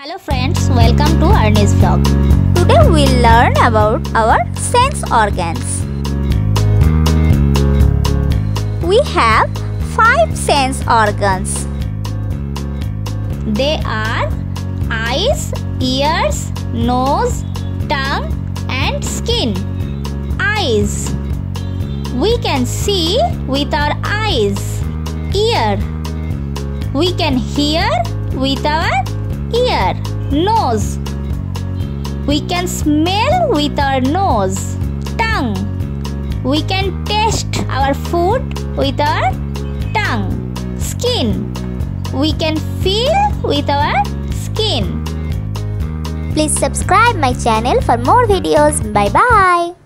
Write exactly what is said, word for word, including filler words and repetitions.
Hello friends, welcome to Arnis Vlog. Today we will learn about our sense organs. We have five sense organs. They are eyes, ears, nose, tongue and skin. Eyes. We can see with our eyes. Ear. We can hear with our ear. Nose. We can smell with our nose. Tongue. We can taste our food with our tongue. Skin. We can feel with our skin. Please subscribe my channel for more videos. Bye bye.